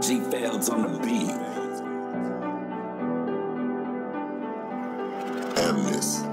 G Fails on the beat. Amnesty.